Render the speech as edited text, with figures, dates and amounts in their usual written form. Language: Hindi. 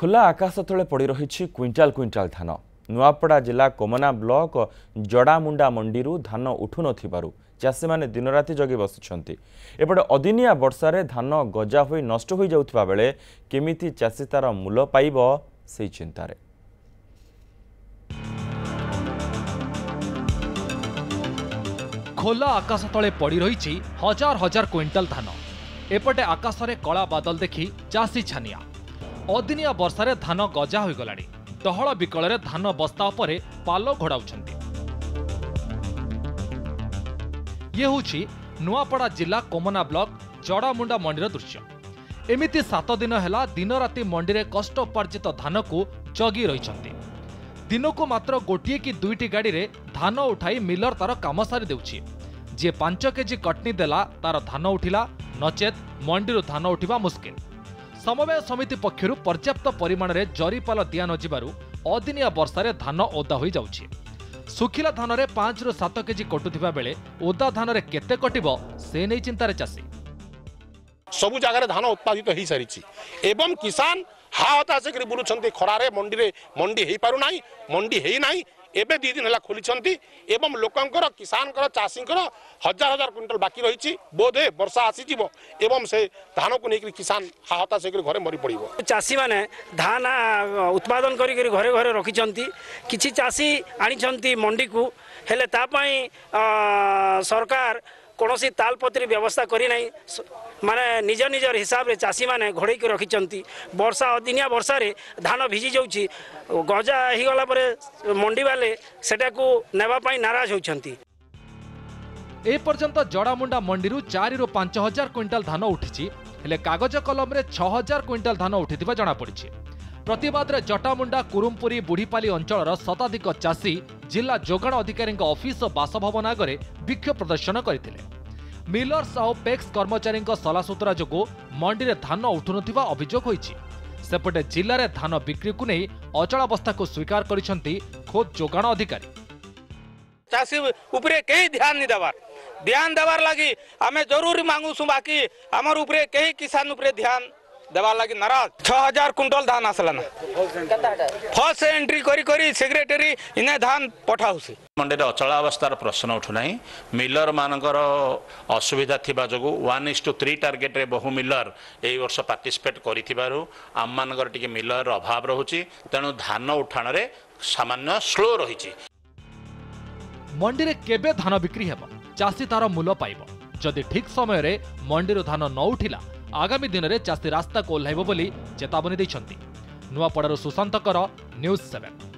खुला आकाश तले पड़ रही क्विंटाल क्विंटाल धान। नुआपड़ा जिला कोमना ब्लॉक जडामुंडा मंडी धान उठु न चाषी मैंने दिन राति जगी बसुंट। एपटे अदिनिया वर्षा धान गजा हो नष्ट हो जाता बेले केमिति चाषी तार मूल पाइब से चिंतार। खोला आकाश तले पड़ रही हजार हजार क्विंटाल धान। एपटे आकाश में कला बादल देखी चाषी छानिया। अदिनिया वर्षा धान गजा हो गलाणी। डहल बिकल धान बस्ता उपरे पाल घोड़ाउछंती। ये होछि नुआपड़ा जिला कोमना ब्लॉक जडामुंडा मंडीर दृश्य। एमिति 7 दिन है दिन राति मंडी में कष्ट उपार्जित धान को जगी रही। दिन को मात्र गोटे कि दुईटी गाड़ी रे धान उठाई मिलर तार काम सारी देउछि। जे 5 केजी कटनी देला तार धान उठिला, नचेत मंडी धान उठा मुस्किल। समवाय समिति पक्षर पर्याप्त परिमाण में जरीपाल दि न जबार अदिनिया वर्षा धान ओदा हो जाउछि। सुखिला धान में 5 ରୁ 7 केजी कटुवा बेले ओदा धान में केते कटब से नहीं चिंतार चाषी। सबु जगार धान उत्पादित हो सारी एवं किसान हा हताश कर बुलूं खरारे मंडी। मंडी हो पारना, मंडी है ना एबे 2 दिन है खोली एवं लोकंर किसान चाषी हजार हजार क्विंटल बाकी रही। बोधे वर्षा आसीज एवं से धान को लेकर किसान हा हताश होकर घर मरी पड़ो। चाषी मैंने धान उत्पादन करी घरे घरे रखिंट कि चाषी आनी मंडी को हेले सरकार कौन सी तालपत्री व्यवस्था करना। माने निज निजर हिसाब रे चाषी मैंने घोड़े रखिंट। वर्षा अदिनिया वर्षा रे धान भिजी जाउछि। गजा ही गला परे मंडी वाले सेटा को नेबा पई नाराज होछंती। ए पर्यंत जडामुंडा मंडी रु 4 ରୁ 5 हजार क्विंटाल धान उठिछि। हेले कागज कलम रे 6 हजार क्विंटाल धान उठिथिबा जणा पड़िछि। प्रतिवाद रे जटामुंडा कुरुमपुरी बुढ़ीपाली अंचल शताधिक चाषी जिला जोगाण अधिकारी ऑफिस और बासभवन आगे विक्षोभ प्रदर्शन करथिले। मिलर्स और पेक्स कर्मचारी सलासूतरा जो मंडी में धान उठुन अभियोग होइछि। सेपटे जिले में धान बिक्री को नहीं अचलावस्था को स्वीकार करिसेंती खोद जोगाण अधिकारी। चाषी उपरे कहीं ध्यान नहीं देवार लगी आमे जरूर मांगुसु। बाकी आमर उपरे कहीं किसान उपरे ध्यान देवार लगी नाराज। 6 हजार क्विंटल धान आसला ना फर्स्ट एंट्री करी सेक्रेटरी इने धान पठाउसी। मंडी रे अचलावस्थार प्रश्न उठुना। मिलर मानकर असुविधा थिबा जगो 1:3 टार्गेट रे बहु मिलर एई वर्ष पार्टिसिपेट करिथिबारु आम मानकर टिके मिलर अभाव रहुछि। तेणु धान उठाण रे सामान्य स्लो रहिछि। मंडी रे केबे धान बिक्री हेबो चासी तार मूल पाइबो। जदि ठीक समय रे मंडी रो धान न उठिला आगामी दिन में चाषी रास्ता को ओह्लाइब बोली चेतावनी देइछंती। नुआपड़ार सुशांतकर न्यूज 7।